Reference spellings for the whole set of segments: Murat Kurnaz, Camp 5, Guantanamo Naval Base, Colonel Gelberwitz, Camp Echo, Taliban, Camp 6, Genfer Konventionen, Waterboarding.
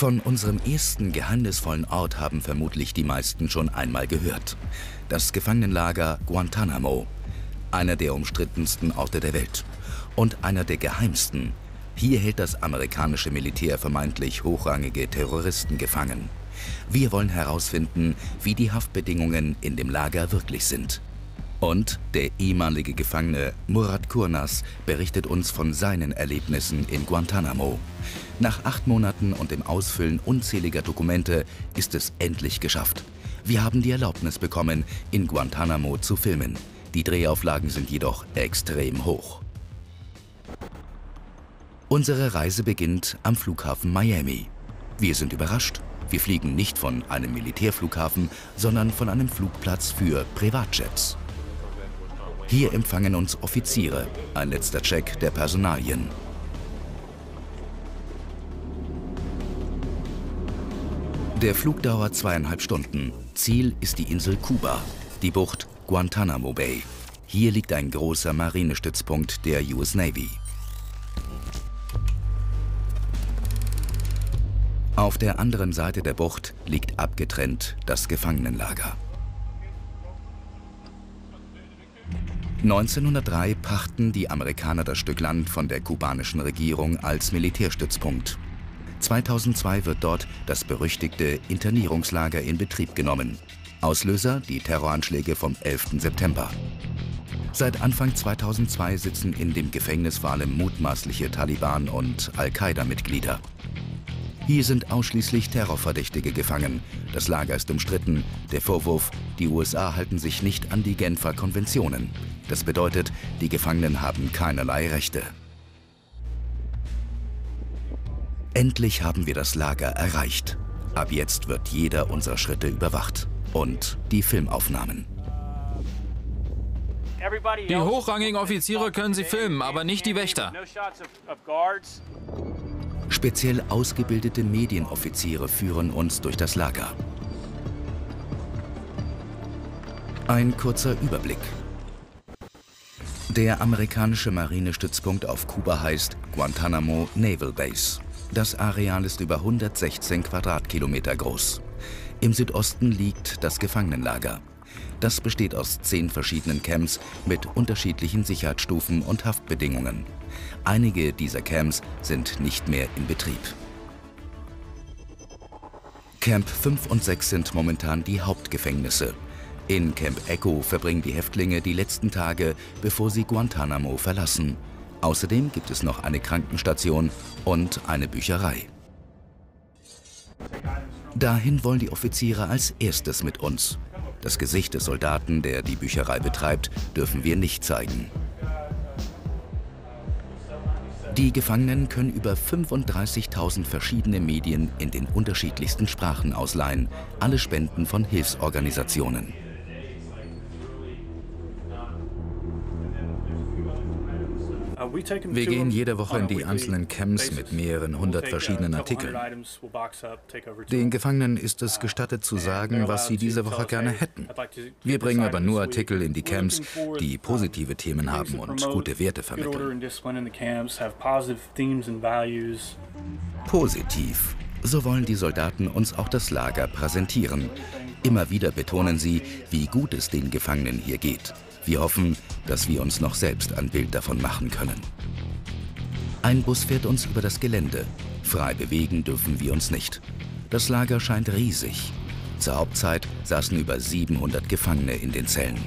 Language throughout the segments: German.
Von unserem ersten geheimnisvollen Ort haben vermutlich die meisten schon einmal gehört. Das Gefangenenlager Guantanamo, einer der umstrittensten Orte der Welt und einer der geheimsten. Hier hält das amerikanische Militär vermeintlich hochrangige Terroristen gefangen. Wir wollen herausfinden, wie die Haftbedingungen in dem Lager wirklich sind. Und der ehemalige Gefangene Murat Kurnaz berichtet uns von seinen Erlebnissen in Guantanamo. Nach 8 Monaten und dem Ausfüllen unzähliger Dokumente ist es endlich geschafft. Wir haben die Erlaubnis bekommen, in Guantanamo zu filmen. Die Drehauflagen sind jedoch extrem hoch. Unsere Reise beginnt am Flughafen Miami. Wir sind überrascht. Wir fliegen nicht von einem Militärflughafen, sondern von einem Flugplatz für Privatjets. Hier empfangen uns Offiziere, ein letzter Check der Personalien. Der Flug dauert 2,5 Stunden. Ziel ist die Insel Kuba, die Bucht Guantanamo Bay. Hier liegt ein großer Marinestützpunkt der US Navy. Auf der anderen Seite der Bucht liegt abgetrennt das Gefangenenlager. 1903 pachten die Amerikaner das Stück Land von der kubanischen Regierung als Militärstützpunkt. 2002 wird dort das berüchtigte Internierungslager in Betrieb genommen. Auslöser die Terroranschläge vom 11. September. Seit Anfang 2002 sitzen in dem Gefängnis vor allem mutmaßliche Taliban- und Al-Qaida-Mitglieder. Hier sind ausschließlich Terrorverdächtige gefangen. Das Lager ist umstritten. Der Vorwurf, die USA halten sich nicht an die Genfer Konventionen. Das bedeutet, die Gefangenen haben keinerlei Rechte. Endlich haben wir das Lager erreicht. Ab jetzt wird jeder unserer Schritte überwacht. Und die Filmaufnahmen. Die hochrangigen Offiziere können sie filmen, aber nicht die Wächter. Speziell ausgebildete Medienoffiziere führen uns durch das Lager. Ein kurzer Überblick. Der amerikanische Marinestützpunkt auf Kuba heißt Guantanamo Naval Base. Das Areal ist über 116 Quadratkilometer groß. Im Südosten liegt das Gefangenenlager. Das besteht aus 10 verschiedenen Camps mit unterschiedlichen Sicherheitsstufen und Haftbedingungen. Einige dieser Camps sind nicht mehr in Betrieb. Camp 5 und 6 sind momentan die Hauptgefängnisse. In Camp Echo verbringen die Häftlinge die letzten Tage, bevor sie Guantanamo verlassen. Außerdem gibt es noch eine Krankenstation und eine Bücherei. Dahin wollen die Offiziere als erstes mit uns. Das Gesicht des Soldaten, der die Bücherei betreibt, dürfen wir nicht zeigen. Die Gefangenen können über 35.000 verschiedene Medien in den unterschiedlichsten Sprachen ausleihen. Alle Spenden von Hilfsorganisationen. Wir gehen jede Woche in die einzelnen Camps mit mehreren 100 verschiedenen Artikeln. Den Gefangenen ist es gestattet zu sagen, was sie diese Woche gerne hätten. Wir bringen aber nur Artikel in die Camps, die positive Themen haben und gute Werte vermitteln. Positiv. So wollen die Soldaten uns auch das Lager präsentieren. Immer wieder betonen sie, wie gut es den Gefangenen hier geht. Wir hoffen, dass wir uns noch selbst ein Bild davon machen können. Ein Bus fährt uns über das Gelände. Frei bewegen dürfen wir uns nicht. Das Lager scheint riesig. Zur Hauptzeit saßen über 700 Gefangene in den Zellen.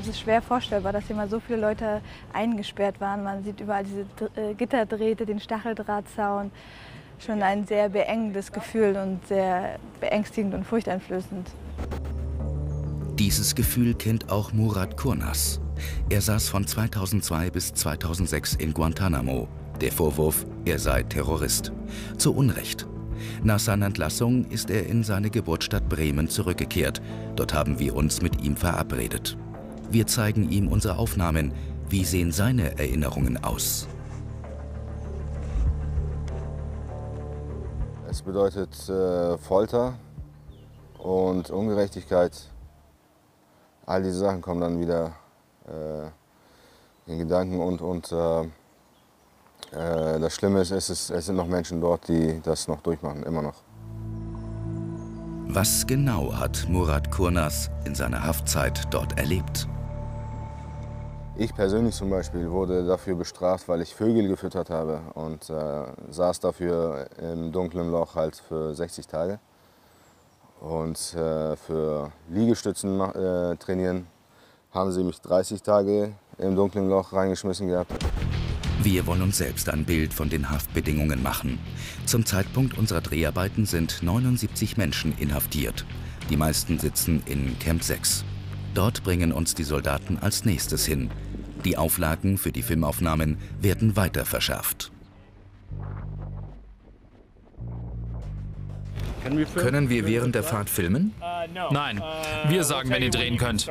Es ist schwer vorstellbar, dass hier mal so viele Leute eingesperrt waren. Man sieht überall diese Gitterdrähte, den Stacheldrahtzaun. Schon ein sehr beengendes Gefühl und sehr beängstigend und furchteinflößend. Dieses Gefühl kennt auch Murat Kurnaz. Er saß von 2002 bis 2006 in Guantanamo. Der Vorwurf, er sei Terrorist. Zu Unrecht. Nach seiner Entlassung ist er in seine Geburtsstadt Bremen zurückgekehrt. Dort haben wir uns mit ihm verabredet. Wir zeigen ihm unsere Aufnahmen. Wie sehen seine Erinnerungen aus? Es bedeutet Folter und Ungerechtigkeit. All diese Sachen kommen dann wieder in Gedanken und Das Schlimme ist, es sind noch Menschen dort, die das noch durchmachen, immer noch. Was genau hat Murat Kurnaz in seiner Haftzeit dort erlebt? Ich persönlich zum Beispiel wurde dafür bestraft, weil ich Vögel gefüttert habe und saß dafür im dunklen Loch halt für 60 Tage. Und für Liegestützen trainieren haben sie mich 30 Tage im dunklen Loch reingeschmissen gehabt. Wir wollen uns selbst ein Bild von den Haftbedingungen machen. Zum Zeitpunkt unserer Dreharbeiten sind 79 Menschen inhaftiert. Die meisten sitzen in Camp 6. Dort bringen uns die Soldaten als nächstes hin. Die Auflagen für die Filmaufnahmen werden weiter verschärft. Können wir während der Fahrt filmen? Nein, wir sagen, wenn ihr drehen könnt.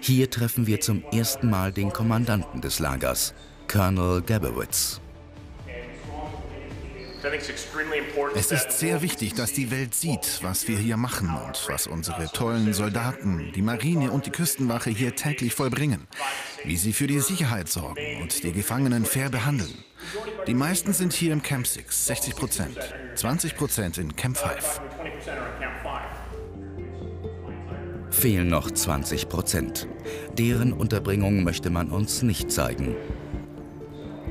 Hier treffen wir zum ersten Mal den Kommandanten des Lagers, Colonel Gelberwitz. Es ist sehr wichtig, dass die Welt sieht, was wir hier machen und was unsere tollen Soldaten, die Marine und die Küstenwache hier täglich vollbringen, wie sie für die Sicherheit sorgen und die Gefangenen fair behandeln. Die meisten sind hier im Camp 6, 60%, 20% in Camp 5. Fehlen noch 20%. Deren Unterbringung möchte man uns nicht zeigen.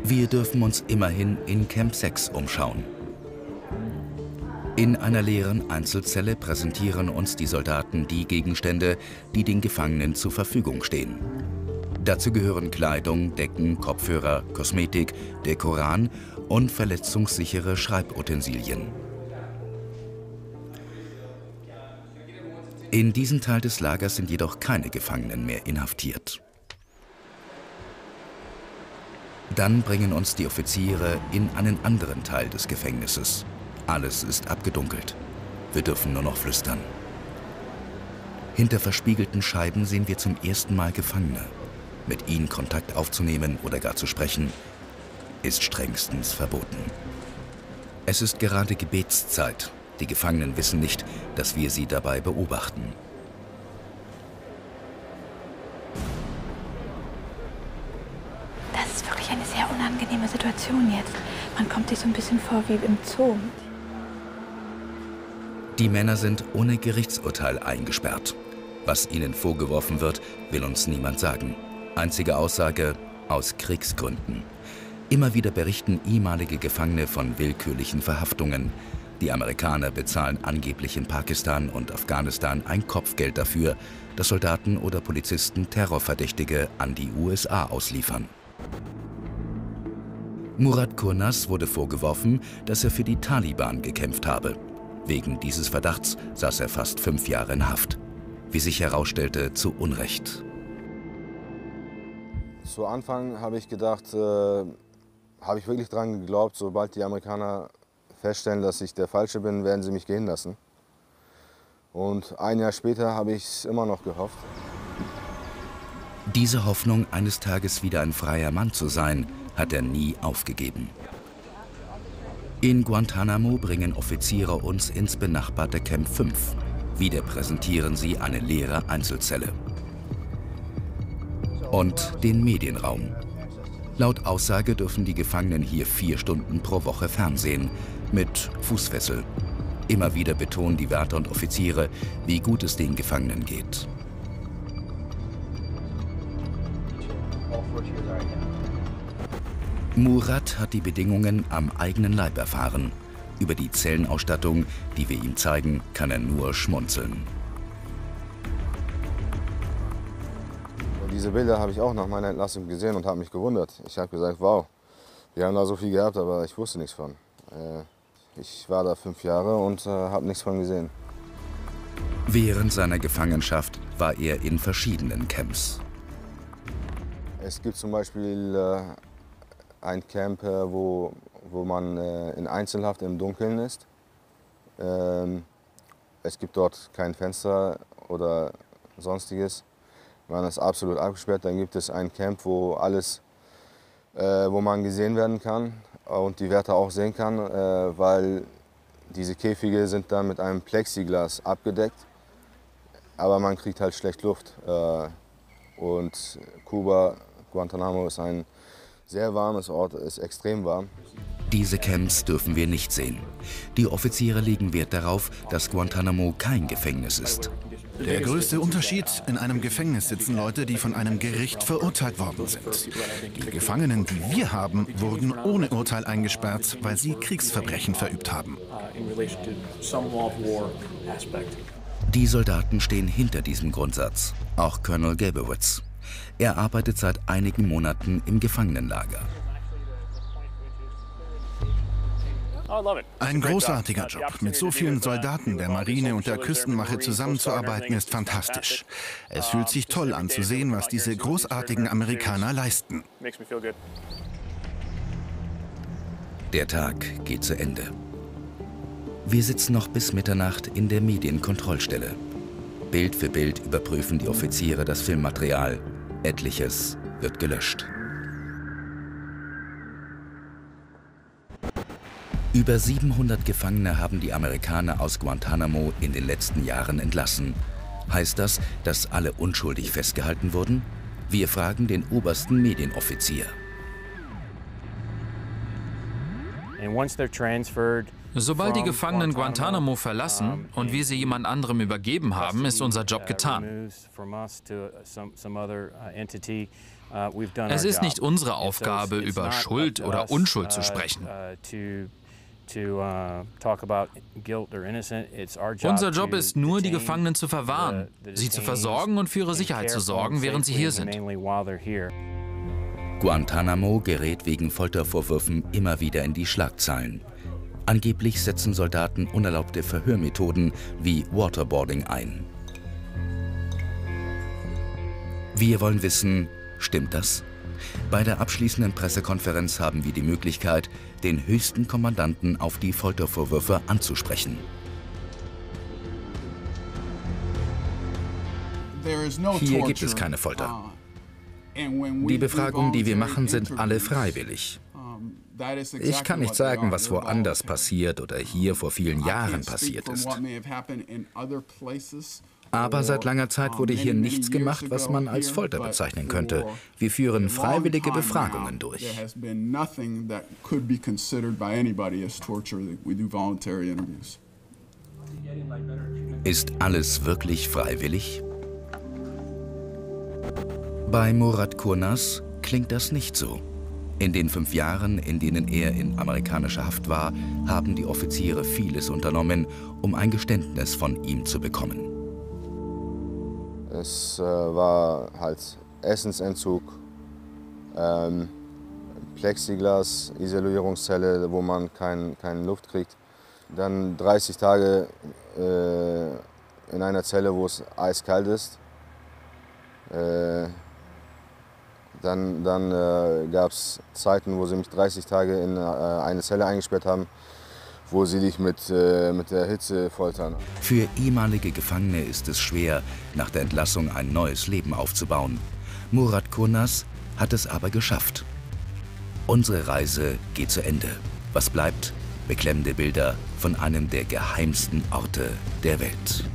Wir dürfen uns immerhin in Camp 6 umschauen. In einer leeren Einzelzelle präsentieren uns die Soldaten die Gegenstände, die den Gefangenen zur Verfügung stehen. Dazu gehören Kleidung, Decken, Kopfhörer, Kosmetik, der Koran und verletzungssichere Schreibutensilien. In diesem Teil des Lagers sind jedoch keine Gefangenen mehr inhaftiert. Dann bringen uns die Offiziere in einen anderen Teil des Gefängnisses. Alles ist abgedunkelt. Wir dürfen nur noch flüstern. Hinter verspiegelten Scheiben sehen wir zum ersten Mal Gefangene. Mit ihnen Kontakt aufzunehmen oder gar zu sprechen, ist strengstens verboten. Es ist gerade Gebetszeit. Die Gefangenen wissen nicht, dass wir sie dabei beobachten. Eine sehr unangenehme Situation jetzt. Man kommt sich so ein bisschen vor wie im Zoo. Die Männer sind ohne Gerichtsurteil eingesperrt. Was ihnen vorgeworfen wird, will uns niemand sagen. Einzige Aussage: aus Kriegsgründen. Immer wieder berichten ehemalige Gefangene von willkürlichen Verhaftungen. Die Amerikaner bezahlen angeblich in Pakistan und Afghanistan ein Kopfgeld dafür, dass Soldaten oder Polizisten Terrorverdächtige an die USA ausliefern. Murat Kurnaz wurde vorgeworfen, dass er für die Taliban gekämpft habe. Wegen dieses Verdachts saß er fast 5 Jahre in Haft. Wie sich herausstellte, zu Unrecht. Zu Anfang habe ich gedacht, habe ich wirklich dran geglaubt, sobald die Amerikaner feststellen, dass ich der Falsche bin, werden sie mich gehen lassen. Und ein Jahr später habe ich es immer noch gehofft. Diese Hoffnung, eines Tages wieder ein freier Mann zu sein, hat er nie aufgegeben. In Guantanamo bringen Offiziere uns ins benachbarte Camp 5. Wieder präsentieren sie eine leere Einzelzelle. Und den Medienraum. Laut Aussage dürfen die Gefangenen hier 4 Stunden pro Woche fernsehen, mit Fußfessel. Immer wieder betonen die Wärter und Offiziere, wie gut es den Gefangenen geht. Murat hat die Bedingungen am eigenen Leib erfahren. Über die Zellenausstattung, die wir ihm zeigen, kann er nur schmunzeln. Diese Bilder habe ich auch nach meiner Entlassung gesehen und habe mich gewundert. Ich habe gesagt, wow, wir haben da so viel gehabt, aber ich wusste nichts von. Ich war da 5 Jahre und habe nichts von gesehen. Während seiner Gefangenschaft war er in verschiedenen Camps. Es gibt zum Beispiel ein Camp, wo man in Einzelhaft im Dunkeln ist. Es gibt dort kein Fenster oder sonstiges. Man ist absolut abgesperrt. Dann gibt es ein Camp, wo alles, wo man gesehen werden kann und die Wärter auch sehen kann, weil diese Käfige sind dann mit einem Plexiglas abgedeckt. Aber man kriegt halt schlecht Luft. Und Kuba, Guantanamo ist ein sehr warmes Ort, ist extrem warm. Diese Camps dürfen wir nicht sehen. Die Offiziere legen Wert darauf, dass Guantanamo kein Gefängnis ist. Der größte Unterschied: in einem Gefängnis sitzen Leute, die von einem Gericht verurteilt worden sind. Die Gefangenen, die wir haben, wurden ohne Urteil eingesperrt, weil sie Kriegsverbrechen verübt haben. Die Soldaten stehen hinter diesem Grundsatz, auch Colonel Gelberwitz. Er arbeitet seit einigen Monaten im Gefangenenlager. Ein großartiger Job. Mit so vielen Soldaten der Marine und der Küstenwache zusammenzuarbeiten, ist fantastisch. Es fühlt sich toll an zu sehen, was diese großartigen Amerikaner leisten. Der Tag geht zu Ende. Wir sitzen noch bis Mitternacht in der Medienkontrollstelle. Bild für Bild überprüfen die Offiziere das Filmmaterial. Etliches wird gelöscht. Über 700 Gefangene haben die Amerikaner aus Guantanamo in den letzten Jahren entlassen. Heißt das, dass alle unschuldig festgehalten wurden? Wir fragen den obersten Medienoffizier. Sobald die Gefangenen Guantanamo verlassen und wir sie jemand anderem übergeben haben, ist unser Job getan. Es ist nicht unsere Aufgabe, über Schuld oder Unschuld zu sprechen. Unser Job ist nur, die Gefangenen zu verwahren, sie zu versorgen und für ihre Sicherheit zu sorgen, während sie hier sind. Guantanamo gerät wegen Foltervorwürfen immer wieder in die Schlagzeilen. Angeblich setzen Soldaten unerlaubte Verhörmethoden wie Waterboarding ein. Wir wollen wissen, stimmt das? Bei der abschließenden Pressekonferenz haben wir die Möglichkeit, den höchsten Kommandanten auf die Foltervorwürfe anzusprechen. Hier gibt es keine Folter. Die Befragungen, die wir machen, sind alle freiwillig. Ich kann nicht sagen, was woanders passiert oder hier vor vielen Jahren passiert ist. Aber seit langer Zeit wurde hier nichts gemacht, was man als Folter bezeichnen könnte. Wir führen freiwillige Befragungen durch. Ist alles wirklich freiwillig? Bei Murat Kurnaz klingt das nicht so. In den 5 Jahren, in denen er in amerikanischer Haft war, haben die Offiziere vieles unternommen, um ein Geständnis von ihm zu bekommen. Es war halt Essensentzug, Plexiglas, Isolierungszelle, wo man keine Luft kriegt. Dann 30 Tage in einer Zelle, wo es eiskalt ist. Dann gab es Zeiten, wo sie mich 30 Tage in eine Zelle eingesperrt haben, wo sie dich mit der Hitze foltern. Für ehemalige Gefangene ist es schwer, nach der Entlassung ein neues Leben aufzubauen. Murat Kurnaz hat es aber geschafft. Unsere Reise geht zu Ende. Was bleibt? Beklemmende Bilder von einem der geheimsten Orte der Welt.